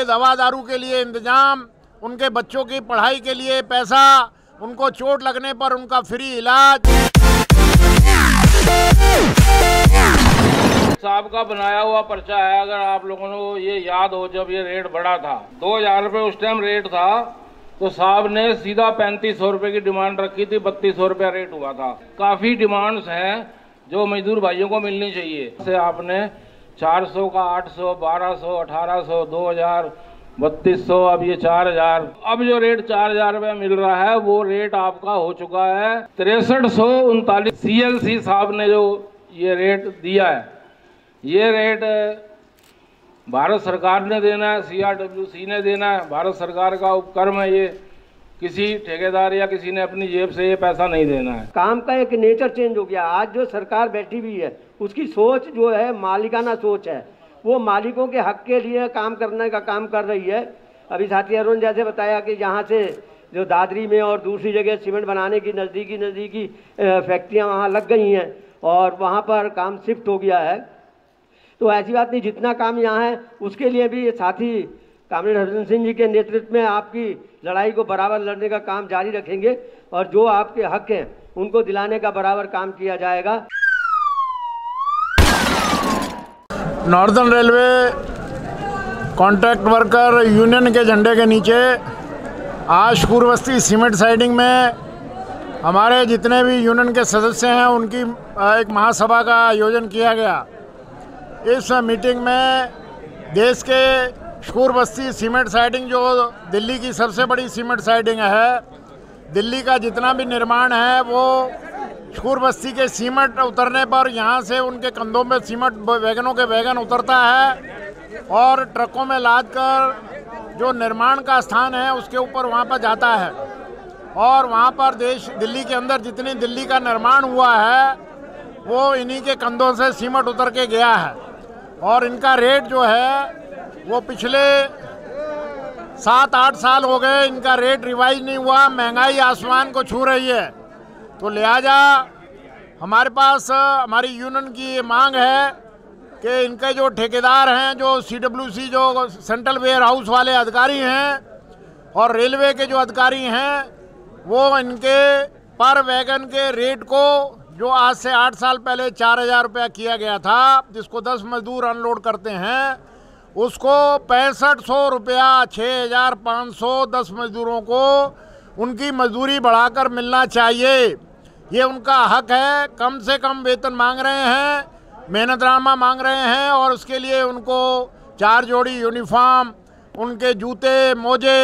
लिए, दवा दारू के लिए इंतज़ाम, उनके बच्चों की पढ़ाई के लिए पैसा, उनको चोट लगने पर उनका फ्री इलाज। साहब का बनाया हुआ पर्चा है, अगर आप लोगों को ये याद हो, जब ये रेट बढ़ा था 2000 रुपये उस टाइम रेट था, तो साहब ने सीधा 3500 रुपये की डिमांड रखी थी, 3200 रुपया रेट हुआ था। काफ़ी डिमांड्स हैं जो मजदूर भाइयों को मिलनी चाहिए। से आपने 400 का 800, 1200, 1800, 2000, 3200, अब ये 4000। अब जो रेट 4000 रुपया मिल रहा है वो रेट आपका हो चुका है 6339। CLC साहब ने जो ये रेट दिया है, ये रेट भारत सरकार ने देना है, CRWC ने देना है। भारत सरकार का उपक्रम है ये, किसी ठेकेदार या किसी ने अपनी जेब से ये पैसा नहीं देना है। काम का एक नेचर चेंज हो गया। आज जो सरकार बैठी हुई है उसकी सोच जो है मालिकाना सोच है, वो मालिकों के हक के लिए काम करने का काम कर रही है। अभी साथी अरुण जैसे बताया कि यहाँ से जो दादरी में और दूसरी जगह सीमेंट बनाने की नज़दीकी फैक्ट्रियाँ वहाँ लग गई हैं और वहाँ पर काम शिफ्ट हो गया है, तो ऐसी बात नहीं। जितना काम यहाँ है उसके लिए भी ये साथी कामरेड हरभजन सिंह जी के नेतृत्व में आपकी लड़ाई को बराबर लड़ने का काम जारी रखेंगे और जो आपके हक हैं उनको दिलाने का बराबर काम किया जाएगा। Northern railway contract worker union के झंडे के नीचे आज शाकुर बस्ती सीमेंट साइडिंग में हमारे जितने भी यूनियन के सदस्य हैं उनकी एक महासभा का आयोजन किया गया। इस मीटिंग में देश के शाकुर बस्ती सीमेंट साइडिंग, जो दिल्ली की सबसे बड़ी सीमेंट साइडिंग है, दिल्ली का जितना भी निर्माण है वो शाकुर बस्ती के सीमेंट उतरने पर यहाँ से उनके कंधों में सीमेंट वैगनों के वैगन उतरता है और ट्रकों में लाद कर जो निर्माण का स्थान है उसके ऊपर वहाँ पर जाता है और वहाँ पर दिल्ली के अंदर जितनी दिल्ली का निर्माण हुआ है वो इन्हीं के कंधों से सीमेंट उतर के गया है। और इनका रेट जो है वो पिछले 7-8 साल हो गए, इनका रेट रिवाइज नहीं हुआ। महंगाई आसमान को छू रही है, तो लिहाजा हमारे पास हमारी यूनियन की ये मांग है कि इनके जो ठेकेदार हैं, जो CWC जो सेंट्रल वेयर हाउस वाले अधिकारी हैं और रेलवे के जो अधिकारी हैं, वो इनके पर वैगन के रेट को, जो आज से 8 साल पहले 4000 रुपया किया गया था, जिसको 10 मजदूर अनलोड करते हैं, उसको 6500 रुपया 6500 10 मजदूरों को उनकी मजदूरी बढ़ाकर मिलना चाहिए। ये उनका हक है। कम से कम वेतन मांग रहे हैं, मेहनतनामा मांग रहे हैं और उसके लिए उनको 4 जोड़ी यूनिफॉर्म, उनके जूते मोजे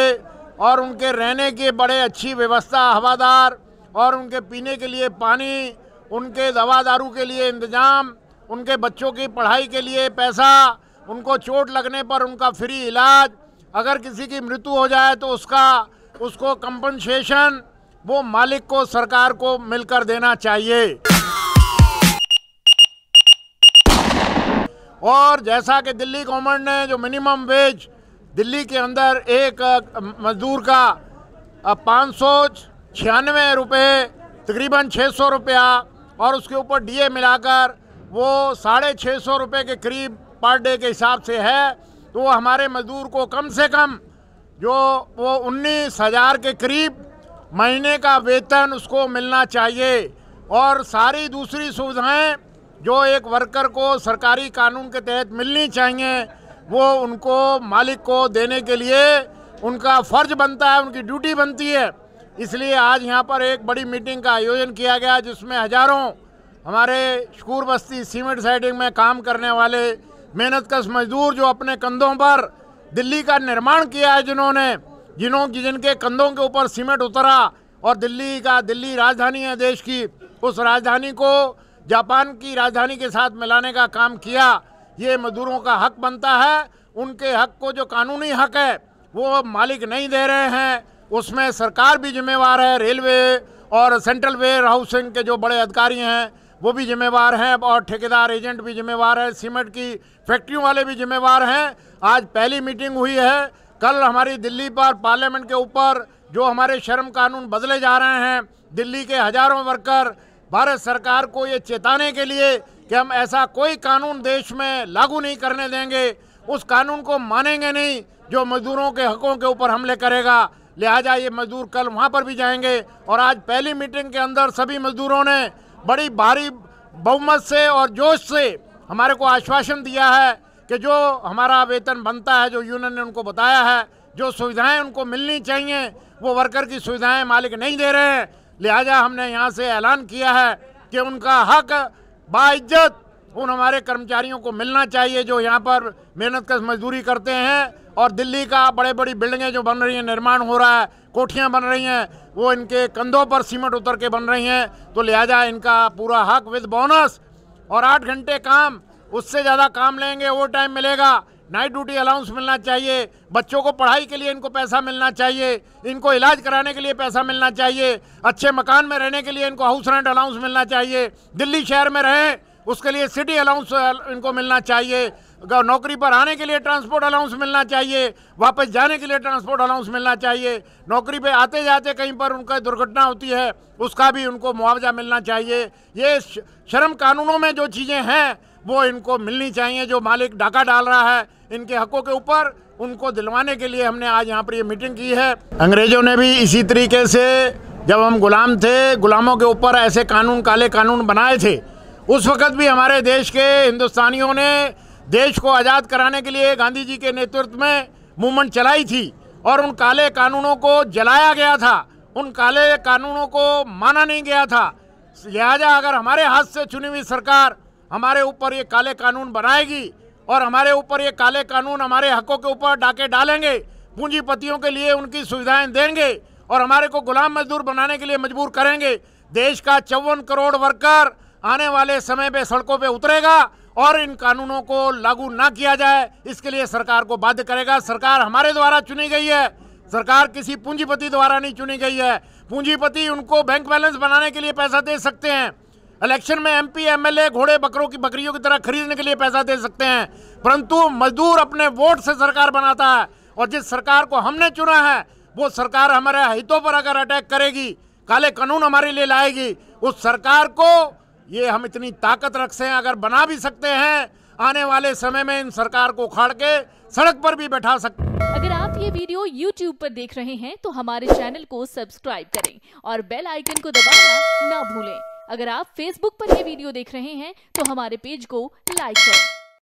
और उनके रहने की बड़े अच्छी व्यवस्था, हवादार, और उनके पीने के लिए पानी, उनके दवा दारू के लिए इंतज़ाम, उनके बच्चों की पढ़ाई के लिए पैसा, उनको चोट लगने पर उनका फ्री इलाज, अगर किसी की मृत्यु हो जाए तो उसको कंपनसेशन वो मालिक को, सरकार को मिलकर देना चाहिए। और जैसा कि दिल्ली गवर्नमेंट ने जो मिनिमम वेज दिल्ली के अंदर एक मजदूर का 596 रुपये, तकरीबन 600 रुपया, और उसके ऊपर DA मिलाकर वो 650 रुपये के करीब पर डे के हिसाब से है, तो वो हमारे मजदूर को कम से कम जो वो 19000 के करीब महीने का वेतन उसको मिलना चाहिए। और सारी दूसरी सुविधाएं जो एक वर्कर को सरकारी कानून के तहत मिलनी चाहिए वो उनको मालिक को देने के लिए उनका फ़र्ज बनता है, उनकी ड्यूटी बनती है। इसलिए आज यहाँ पर एक बड़ी मीटिंग का आयोजन किया गया, जिसमें हज़ारों हमारे शाकुर बस्ती सीमेंट साइडिंग में काम करने वाले मेहनतकश मजदूर, जो अपने कंधों पर दिल्ली का निर्माण किया है, जिनके कंधों के ऊपर सीमेंट उतरा, और दिल्ली राजधानी है देश की, उस राजधानी को जापान की राजधानी के साथ मिलाने का काम किया। ये मजदूरों का हक बनता है। उनके हक को, जो कानूनी हक है, वो मालिक नहीं दे रहे हैं। उसमें सरकार भी जिम्मेवार है, रेलवे और सेंट्रल वेयर हाउसिंग के जो बड़े अधिकारी हैं वो भी जिम्मेवार हैं, और ठेकेदार एजेंट भी जिम्मेवार है, सीमेंट की फैक्ट्रियों वाले भी जिम्मेवार हैं। आज पहली मीटिंग हुई है। कल हमारी दिल्ली पर पार्लियामेंट के ऊपर जो हमारे श्रम कानून बदले जा रहे हैं, दिल्ली के हज़ारों वर्कर भारत सरकार को ये चेताने के लिए कि हम ऐसा कोई कानून देश में लागू नहीं करने देंगे, उस कानून को मानेंगे नहीं, जो मजदूरों के हकों के ऊपर हमले करेगा। लिहाजा ये मजदूर कल वहाँ पर भी जाएंगे और आज पहली मीटिंग के अंदर सभी मजदूरों ने बड़ी भारी बहुमत से और जोश से हमारे को आश्वासन दिया है कि जो हमारा वेतन बनता है, जो यूनियन ने उनको बताया है, जो सुविधाएं उनको मिलनी चाहिए वो वर्कर की सुविधाएं मालिक नहीं दे रहे हैं। लिहाजा हमने यहाँ से ऐलान किया है कि उनका हक बाइज्जत उन हमारे कर्मचारियों को मिलना चाहिए जो यहाँ पर मेहनत कश मजदूरी करते हैं। और दिल्ली का बड़े बड़ी बिल्डिंगें जो बन रही हैं, निर्माण हो रहा है, कोठियाँ बन रही हैं, वो इनके कंधों पर सीमेंट उतर के बन रही हैं। तो लिहाजा इनका पूरा हक विद बोनस और 8 घंटे काम, उससे ज़्यादा काम लेंगे, ओवर टाइम मिलेगा, नाइट ड्यूटी अलाउंस मिलना चाहिए, बच्चों को पढ़ाई के लिए इनको पैसा मिलना चाहिए, इनको इलाज कराने के लिए पैसा मिलना चाहिए, अच्छे मकान में रहने के लिए इनको हाउस रेंट अलाउंस मिलना चाहिए, दिल्ली शहर में रहें उसके लिए सिटी अलाउंस इनको मिलना चाहिए, नौकरी पर आने के लिए ट्रांसपोर्ट अलाउंस मिलना चाहिए, वापस जाने के लिए ट्रांसपोर्ट अलाउंस मिलना चाहिए, नौकरी पे आते जाते कहीं पर उनका दुर्घटना होती है उसका भी उनको मुआवजा मिलना चाहिए। ये श्रम कानूनों में जो चीज़ें हैं वो इनको मिलनी चाहिए। जो मालिक डाका डाल रहा है इनके हकों के ऊपर, उनको दिलवाने के लिए हमने आज यहाँ पर ये मीटिंग की है। अंग्रेज़ों ने भी इसी तरीके से जब हम गुलाम थे, गुलामों के ऊपर ऐसे कानून, काले कानून बनाए थे। उस वक़्त भी हमारे देश के हिंदुस्तानियों ने देश को आज़ाद कराने के लिए गांधी जी के नेतृत्व में मूवमेंट चलाई थी और उन काले कानूनों को जलाया गया था, उन काले कानूनों को माना नहीं गया था। लिहाजा अगर हमारे हाथ से चुनी हुई सरकार हमारे ऊपर ये काले कानून बनाएगी और हमारे ऊपर ये काले कानून हमारे हकों के ऊपर डाके डालेंगे, पूंजीपतियों के लिए उनकी सुविधाएं देंगे और हमारे को गुलाम मजदूर बनाने के लिए मजबूर करेंगे, देश का 54 करोड़ वर्कर आने वाले समय पे सड़कों पे उतरेगा और इन कानूनों को लागू ना किया जाए इसके लिए सरकार को बाध्य करेगा। सरकार हमारे द्वारा चुनी गई है, सरकार किसी पूंजीपति द्वारा नहीं चुनी गई है। पूंजीपति उनको बैंक बैलेंस बनाने के लिए पैसा दे सकते हैं, इलेक्शन में एमपी एमएलए घोड़े बकरों की बकरियों की तरह खरीदने के लिए पैसा दे सकते हैं, परंतु मजदूर अपने वोट से सरकार बनाता है और जिस सरकार को हमने चुना है वो सरकार हमारे हितों पर अगर अटैक करेगी, काले कानून हमारे लिए लाएगी, उस सरकार को ये हम इतनी ताकत रखते हैं अगर बना भी सकते हैं, आने वाले समय में इन सरकार को उखाड़ के सड़क पर भी बैठा सकते हैं। अगर आप ये वीडियो YouTube पर देख रहे हैं तो हमारे चैनल को सब्सक्राइब करें और बेल आइकन को दबाना ना भूलें। अगर आप Facebook पर ये वीडियो देख रहे हैं तो हमारे पेज को लाइक करें।